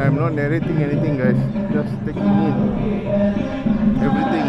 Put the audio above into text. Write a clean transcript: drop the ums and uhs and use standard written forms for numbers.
I'm not narrating anything, guys, just taking in everything.